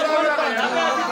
Come on, baby.